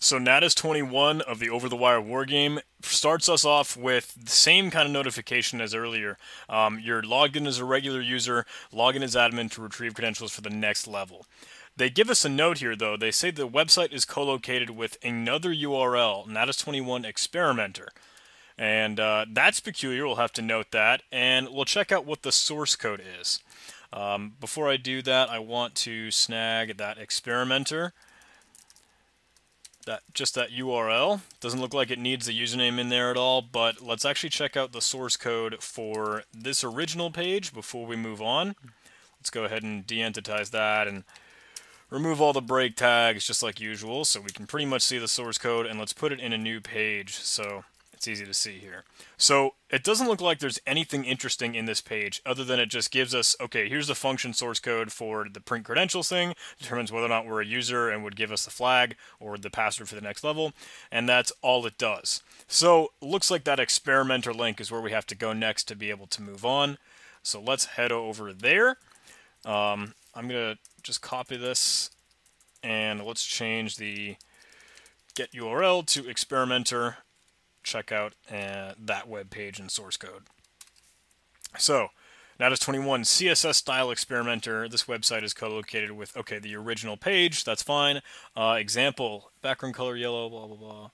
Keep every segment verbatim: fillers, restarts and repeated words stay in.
So Natas twenty-one of the Over the Wire wargame starts us off with the same kind of notification as earlier. Um, you're logged in as a regular user, log in as admin to retrieve credentials for the next level. They give us a note here, though. They say the website is co-located with another U R L, Natas twenty-one Experimenter. And uh, that's peculiar. We'll have to note that. And we'll check out what the source code is. Um, before I do that, I want to snag that Experimenter. That, just that U R L. Doesn't look like it needs a username in there at all, but let's actually check out the source code for this original page before we move on. Let's go ahead and de-entitize that and remove all the break tags just like usual, so we can pretty much see the source code, and let's put it in a new page so it's easy to see here. So it doesn't look like there's anything interesting in this page other than it just gives us, okay, here's the function source code for the print credentials thing, determines whether or not we're a user and would give us the flag or the password for the next level, and that's all it does. So looks like that Experimenter link is where we have to go next to be able to move on. So let's head over there. Um, I'm going to just copy this and let's change the get U R L to Experimenter. Check out uh, that web page and source code. So, Natas twenty-one C S S style Experimenter. This website is co-located with, okay, the original page. That's fine. Uh, example, background color yellow, blah, blah, blah.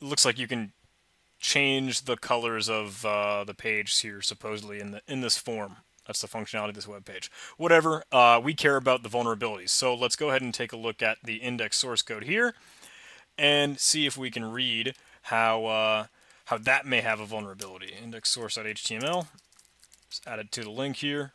Looks like you can change the colors of uh, the page here, supposedly, in, the, in this form. That's the functionality of this web page. Whatever, uh, we care about the vulnerabilities. So let's go ahead and take a look at the index source code here and see if we can read how uh, how that may have a vulnerability. Index source.html, just add it to the link here.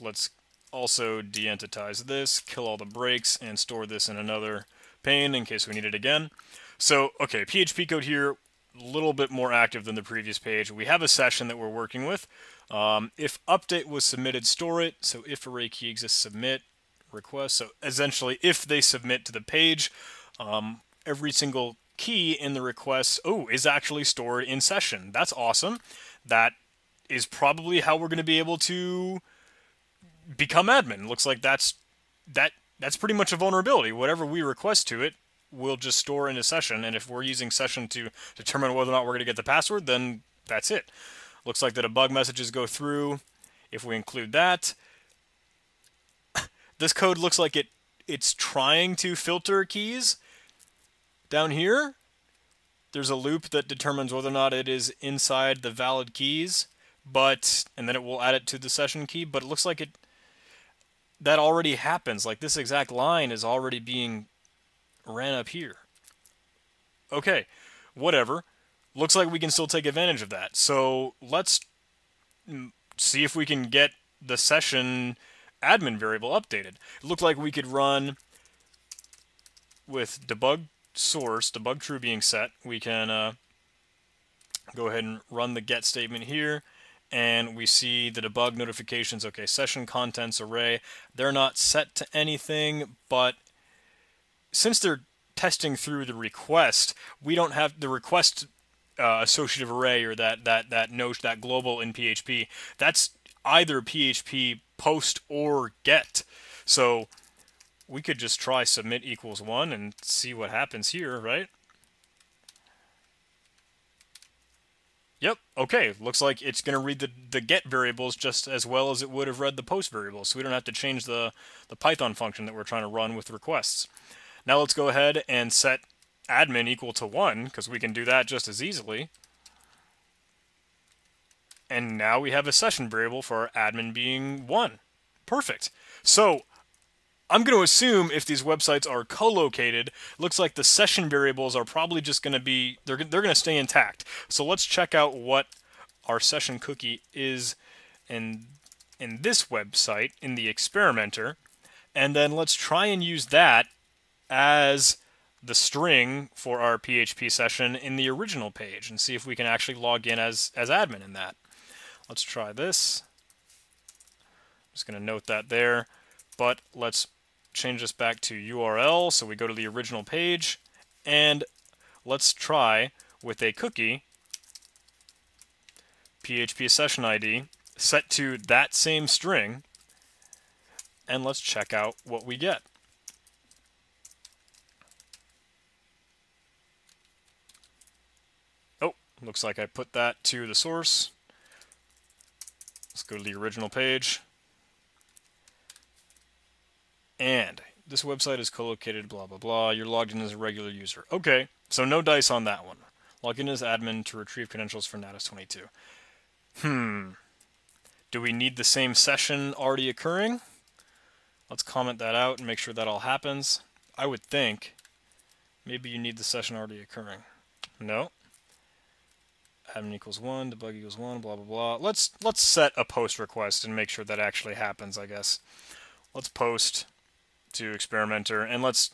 Let's also de-entitize this, kill all the breaks, and store this in another pane in case we need it again. So, okay, P H P code here, a little bit more active than the previous page. We have a session that we're working with. Um, if update was submitted, store it. So if array key exists, submit request. So essentially, if they submit to the page, Um, every single key in the request, oh, is actually stored in session. That's awesome. That is probably how we're going to be able to become admin. Looks like that's that that's pretty much a vulnerability. Whatever we request to it, we'll just store in a session. And if we're using session to determine whether or not we're going to get the password, then that's it. Looks like the debug messages go through. If we include that, this code looks like it it's trying to filter keys. Down here, there's a loop that determines whether or not it is inside the valid keys, but, and then it will add it to the session key, but it looks like it, that already happens. Like this exact line is already being ran up here. Okay, whatever. Looks like we can still take advantage of that. So let's see if we can get the session admin variable updated. It looked like we could run with debug source, debug true being set, we can uh, go ahead and run the get statement here, and we see the debug notifications. Okay, session contents array, they're not set to anything, but since they're testing through the request, we don't have the request uh, associative array or that that that notion that global in P H P. That's either P H P post or get. So we could just try submit equals one and see what happens here, right? Yep, okay, looks like it's gonna read the, the get variables just as well as it would have read the post variables, so we don't have to change the, the Python function that we're trying to run with requests. Now let's go ahead and set admin equal to one, because we can do that just as easily. And now we have a session variable for our admin being one. Perfect. So I'm going to assume if these websites are co-located, looks like the session variables are probably just going to be, they're, they're going to stay intact. So let's check out what our session cookie is in, in this website, in the Experimenter. And then let's try and use that as the string for our P H P session in the original page and see if we can actually log in as, as admin in that. Let's try this. I'm just going to note that there, but let's change this back to U R L. So we go to the original page and let's try with a cookie P H P session I D set to that same string. And let's check out what we get. Looks like I put that to the source. Let's go to the original page. And this website is co-located, blah, blah, blah. You're logged in as a regular user. Okay, so no dice on that one. Log in as admin to retrieve credentials for Natas twenty-two. Hmm. Do we need the same session already occurring? Let's comment that out and make sure that all happens. I would think maybe you need the session already occurring. No. Admin equals one, debug equals one, blah, blah, blah. Let's, let's set a post request and make sure that actually happens, I guess. Let's post to experimenter, and let's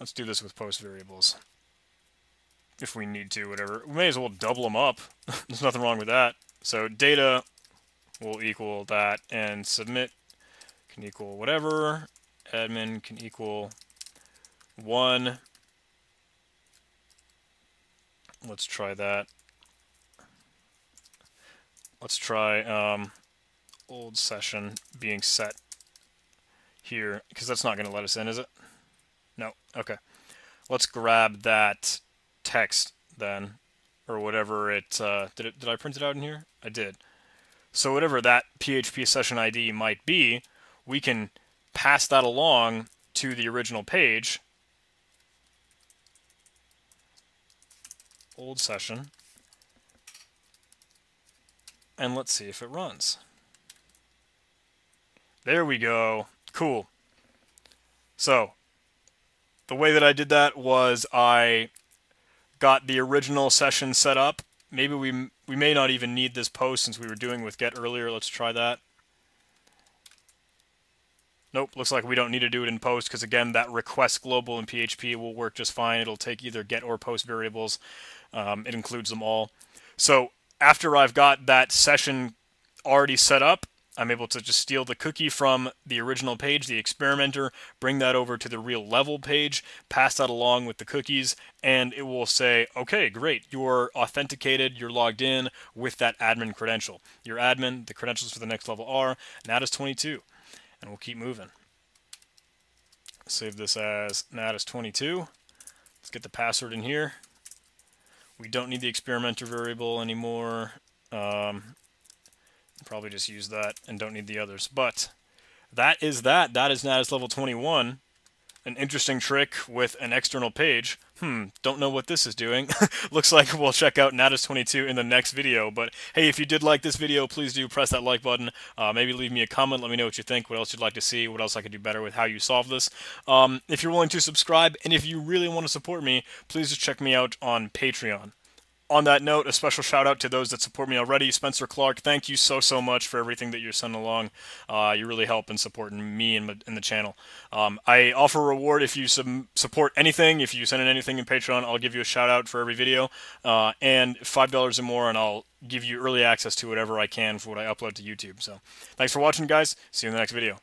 let's do this with post variables. If we need to, whatever. We may as well double them up. There's nothing wrong with that. So data will equal that, and submit can equal whatever. Admin can equal one. Let's try that. Let's try um, old session being set here, because that's not going to let us in, is it? No. Okay. Let's grab that text then, or whatever it, uh, did it, did I print it out in here? I did. So whatever that P H P session I D might be, we can pass that along to the original page. Old session. And let's see if it runs. There we go. Cool. So the way that I did that was I got the original session set up. Maybe we we may not even need this post since we were doing with get earlier. Let's try that. Nope, looks like we don't need to do it in post because, again, that request global in P H P will work just fine. It'll take either get or post variables. Um, it includes them all. So after I've got that session already set up, I'm able to just steal the cookie from the original page, the experimenter, bring that over to the real level page, pass that along with the cookies, and it will say, okay, great, you're authenticated, you're logged in with that admin credential. Your admin, the credentials for the next level are Natas twenty-two, and we'll keep moving. Save this as Natas twenty-two. Let's get the password in here. We don't need the experimenter variable anymore. Um, Probably just use that and don't need the others. But that is that. That is Natas level twenty-one. An interesting trick with an external page. Hmm, don't know what this is doing. Looks like we'll check out Natas twenty-two in the next video. But hey, if you did like this video, please do press that like button. Uh, maybe leave me a comment. Let me know what you think, what else you'd like to see, what else I could do better with how you solve this. Um, if you're willing to subscribe, and if you really want to support me, please just check me out on Patreon. On that note, a special shout out to those that support me already. Spencer Clark, thank you so, so much for everything that you're sending along. Uh, you really help in supporting me and, my, and the channel. Um, I offer a reward if you sub support anything. If you send in anything in Patreon, I'll give you a shout out for every video. Uh, and five dollars or more, and I'll give you early access to whatever I can for what I upload to YouTube. So thanks for watching, guys. See you in the next video.